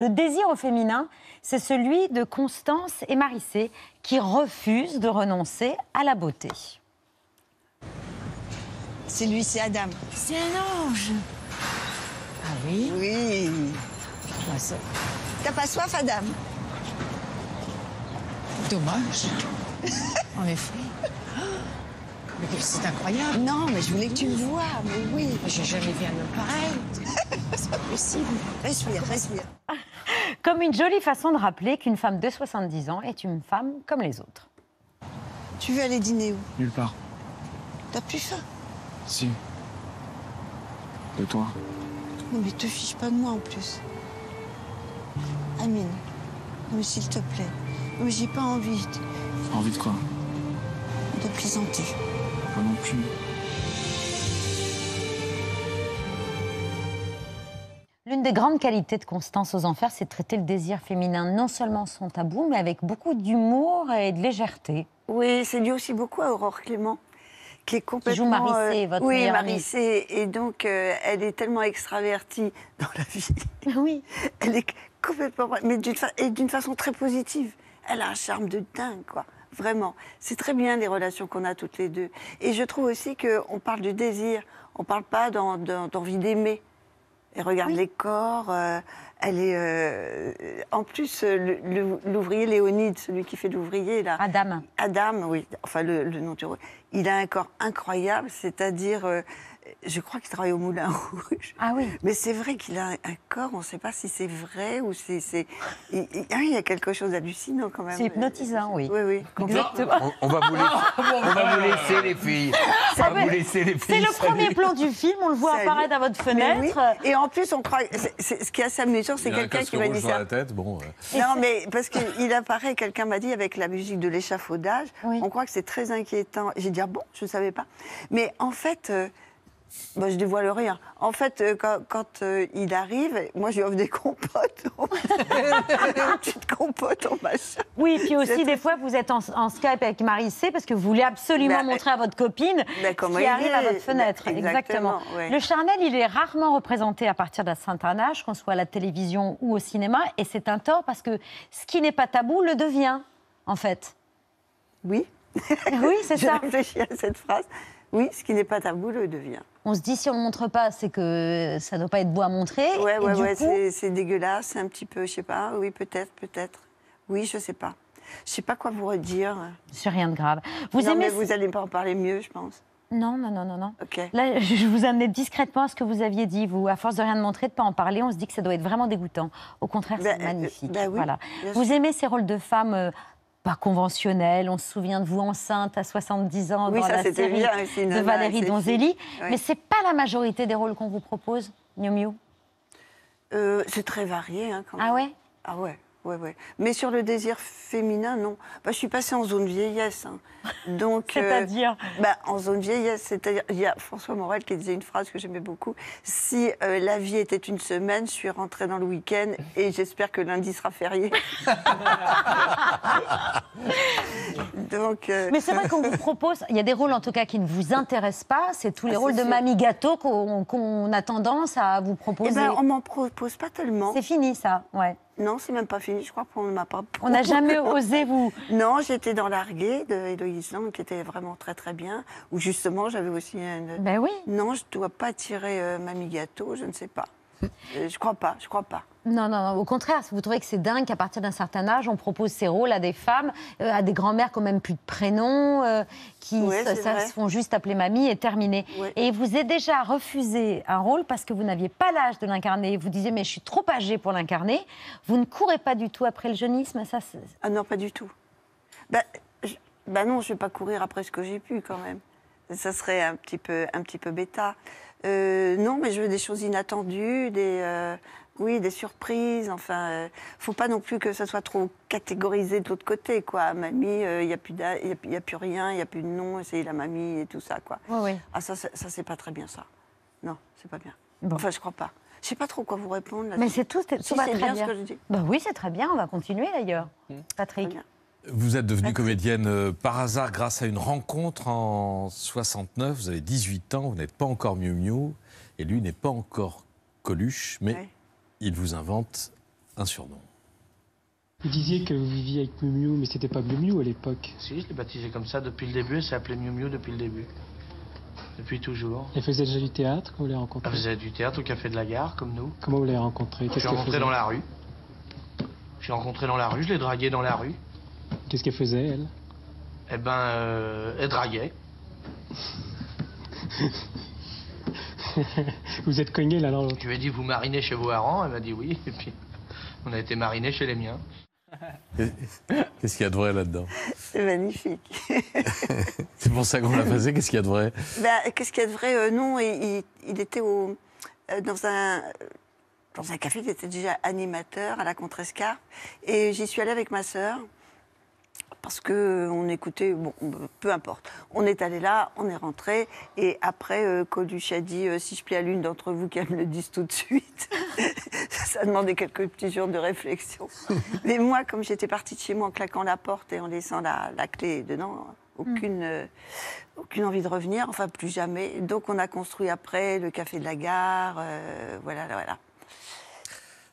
Le désir au féminin, c'est celui de Constance et Marithé qui refusent de renoncer à la beauté. C'est lui, c'est Adam. C'est un ange. Ah oui? Oui. T'as pas soif, Adam? Dommage. En effet. Mais c'est incroyable. Non, mais je voulais que tu me vois. Mais oui. J'ai jamais vu un homme pareil. C'est pas possible. Respire, respire. Comme une jolie façon de rappeler qu'une femme de 70 ans est une femme comme les autres. Tu veux aller dîner où? Nulle part. T'as plus faim? Si. De toi. Non, mais te fiche pas de moi en plus. Amine, mais s'il te plaît. Mais j'ai pas envie. Envie de quoi? De plaisanter. Pas non plus. L'une des grandes qualités de Constance aux enfers, c'est de traiter le désir féminin non seulement sans tabou, mais avec beaucoup d'humour et de légèreté. Oui, c'est dû aussi beaucoup à Aurore Clément, qui est complètement... Qui joue Marithé, votre meilleure amie. Oui, Marithé, et donc elle est tellement extravertie dans la vie. Oui. Elle est complètement... Mais d'une façon très positive. Elle a un charme de dingue, quoi. Vraiment. C'est très bien les relations qu'on a toutes les deux. Et je trouve aussi qu'on parle du désir, on ne parle pas d'envie d'aimer. Elle regarde les corps, elle est... en plus, l'ouvrier Léonide, celui qui fait l'ouvrier, là... Adam. Adam, oui, enfin le nom du rôle. Il a un corps incroyable, c'est-à-dire... je crois qu'il travaille au Moulin Rouge. Ah oui. Mais c'est vrai qu'il a un corps, on ne sait pas si c'est vrai ou si c'est... Il y a quelque chose d'hallucinant quand même. C'est hypnotisant, oui. Oui, oui. Exactement. On va vous laisser les filles. C'est le premier plan du film, on le voit apparaître à votre fenêtre. Oui. Et en plus, on croit... ce qui est assez amusant, c'est quelqu'un qui m'a dit ça. Non, mais parce qu'il apparaît, quelqu'un m'a dit, avec la musique de l'échafaudage, on croit que c'est très inquiétant. J'ai dit, ah bon, je ne savais pas. Mais en fait... Bah, je dévoile rien. En fait, quand il arrive, moi, je lui offre des compotes. Une petite compote en machin. Oui, puis aussi, des fois, vous êtes en Skype avec Marithé parce que vous voulez absolument montrer à votre copine ce qui arrive à votre fenêtre. Exactement. Ouais. Le charnel, il est rarement représenté à partir de la Sainte-Anne, qu'on soit à la télévision ou au cinéma. Et c'est un tort parce que ce qui n'est pas tabou le devient, en fait. Oui. Oui, c'est ça. Je réfléchis à cette phrase. Oui, ce qui n'est pas tabou le devient. On se dit, si on ne montre pas, c'est que ça ne doit pas être beau à montrer. Oui, ouais, coup... c'est dégueulasse, un petit peu, je ne sais pas. Oui, peut-être, peut-être. Oui, je ne sais pas. Je ne sais pas quoi vous redire. C'est rien de grave. Vous non, aimez... mais vous n'allez pas en parler mieux, je pense. Non, non, non, non, non. Okay. Là, je vous amenais discrètement à ce que vous aviez dit, vous. À force de rien de montrer, de ne pas en parler, on se dit que ça doit être vraiment dégoûtant. Au contraire, c'est magnifique. Oui, voilà. Vous aimez ces rôles de femmes... pas conventionnelle, on se souvient de vous enceinte à 70 ans dans la série de Valérie Donzelli. Mais c'est pas la majorité des rôles qu'on vous propose, Miu Miu. C'est très varié, hein, quand même. Ah ouais? Ah ouais, ouais, ouais. Mais sur le désir féminin, non. Bah, je suis passée en zone vieillesse. Hein. Donc. C'est-à-dire? En zone vieillesse, c'est-à-dire, il y a François Morel qui disait une phrase que j'aimais beaucoup. Si la vie était une semaine, je suis rentrée dans le week-end et j'espère que lundi sera férié. Donc, mais c'est vrai qu'on vous propose, il y a des rôles en tout cas qui ne vous intéressent pas, c'est tous les rôles de mamie gâteau qu'on a tendance à vous proposer. Eh ben, on m'en propose pas tellement. C'est fini ça, ouais. Non, c'est même pas fini, je crois qu'on ne m'a pas proposé. On n'a jamais osé vous... Non, j'étais dans Larguet d'Éloïse Lang, qui était vraiment très très bien, où justement j'avais aussi une... Ben oui. Non, je ne dois pas tirer mamie gâteau, je ne sais pas. Je crois pas, je crois pas. Non, non, non, au contraire, vous trouvez que c'est dingue qu'à partir d'un certain âge, on propose ces rôles à des femmes, à des grands-mères qui n'ont même plus de prénom, qui se font juste appeler mamie et terminer. Ouais. Et vous êtes déjà refusé un rôle parce que vous n'aviez pas l'âge de l'incarner. Vous disiez, mais je suis trop âgée pour l'incarner. Vous ne courez pas du tout après le jeunisme, ça? Ah non, pas du tout. Bah non, je ne vais pas courir après ce que j'ai pu quand même. Ça serait un petit peu bêta. Non, mais je veux des choses inattendues, des surprises. Enfin, faut pas non plus que ça soit trop catégorisé de l'autre côté, quoi. Mamie, il n'y a plus rien, il n'y a plus de nom, c'est la mamie et tout ça, quoi. Oui, oui. Ah, ça c'est pas très bien, ça. Non, c'est pas bien. Bon. Enfin, je crois pas. Je sais pas trop quoi vous répondre. Mais c'est tout, si c'est bien ce que je dis. Bah oui, c'est très bien, on va continuer d'ailleurs. Patrick. Vous êtes devenue comédienne par hasard grâce à une rencontre en 69. Vous avez 18 ans, vous n'êtes pas encore Miu Miu et lui n'est pas encore Coluche, mais il vous invente un surnom. Vous disiez que vous viviez avec Miu Miu, mais c'était pas Miu Miu à l'époque. Si, je l'ai baptisé comme ça depuis le début, elle s'est appelée Miu Miu depuis le début. Depuis toujours. Elle faisait déjà du théâtre, quand vous l'avez rencontrée? Elle faisait du théâtre au Café de la Gare, comme nous. Comment vous l'avez rencontrée? Je l'ai rencontrée dans la rue. Je l'ai draguée dans la rue. Qu'est-ce qu'elle faisait, elle? Eh ben, elle draguait. Vous êtes cognés l'un dans l'autre. Je lui ai dit, vous marinez chez vos harengs? Elle m'a dit oui, et puis on a été marinés chez les miens. Qu'est-ce qu'il y a de vrai là-dedans? C'est magnifique. C'est pour ça qu'on l'a passé. Qu'est-ce qu'il y a de vrai? Bah, qu'est-ce qu'il y a de vrai? Non, il était au, dans un café, il était déjà animateur à la Contresca. Et j'y suis allée avec ma sœur. Parce qu'on écoutait, bon, peu importe. On est allé là, on est rentré, et après, Coluche a dit si je plais à l'une d'entre vous, qu'elle me le dise tout de suite. Ça demandait quelques petits jours de réflexion. Mais moi, comme j'étais partie de chez moi en claquant la porte et en laissant la clé dedans, aucune envie de revenir, enfin plus jamais. Donc on a construit après le Café de la Gare, voilà.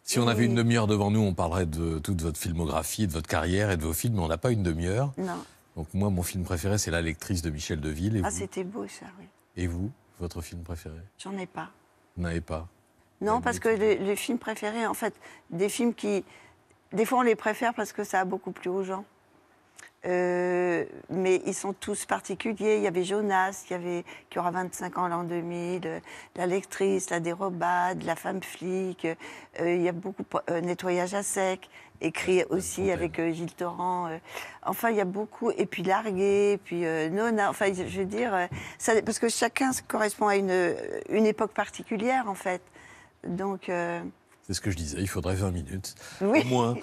Si on avait une demi-heure devant nous, on parlerait de toute votre filmographie, de votre carrière et de vos films, mais on n'a pas une demi-heure. Non. Donc moi, mon film préféré, c'est La Lectrice de Michel Deville. Et ah, c'était beau, ça, oui. Et vous, votre film préféré? J'en ai pas. N'en avez pas? Non, parce que les films préférés, en fait, des films qui... Des fois, on les préfère parce que ça a beaucoup plu aux gens. Mais ils sont tous particuliers. Il y avait Jonas, qui aura 25 ans l'an 2000, La Lectrice, La Dérobade, La Femme Flic. Il y a beaucoup Nettoyage à sec, écrit aussi avec Gilles Torrent. Enfin, il y a beaucoup. Et puis Larguet, puis Nona. Enfin, je veux dire, ça, parce que chacun correspond à une époque particulière, en fait. Donc... C'est ce que je disais, il faudrait 20 minutes, oui. Au moins.